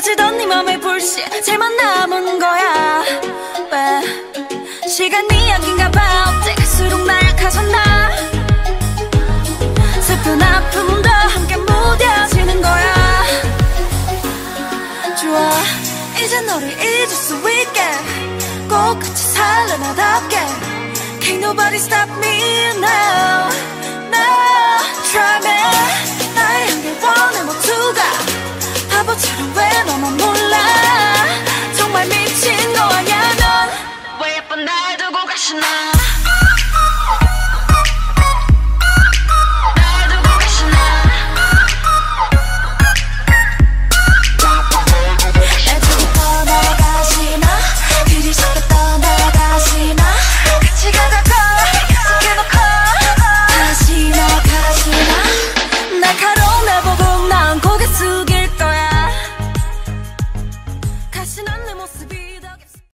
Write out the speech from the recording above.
꺼지던 네 맘의 불씨 제만 남은 거야. 왜 시간이 약인가 봐. 어째 갈수록 날 가졌나. 슬픈 아픔도 함께 무뎌지는 거야. 좋아 이제 너를 잊을 수 있게 꼭 같이 살래 나답게. Can't nobody stop me now. Now try me. 나의 한계 원해 모두가 바보처럼 왜 너만 몰라.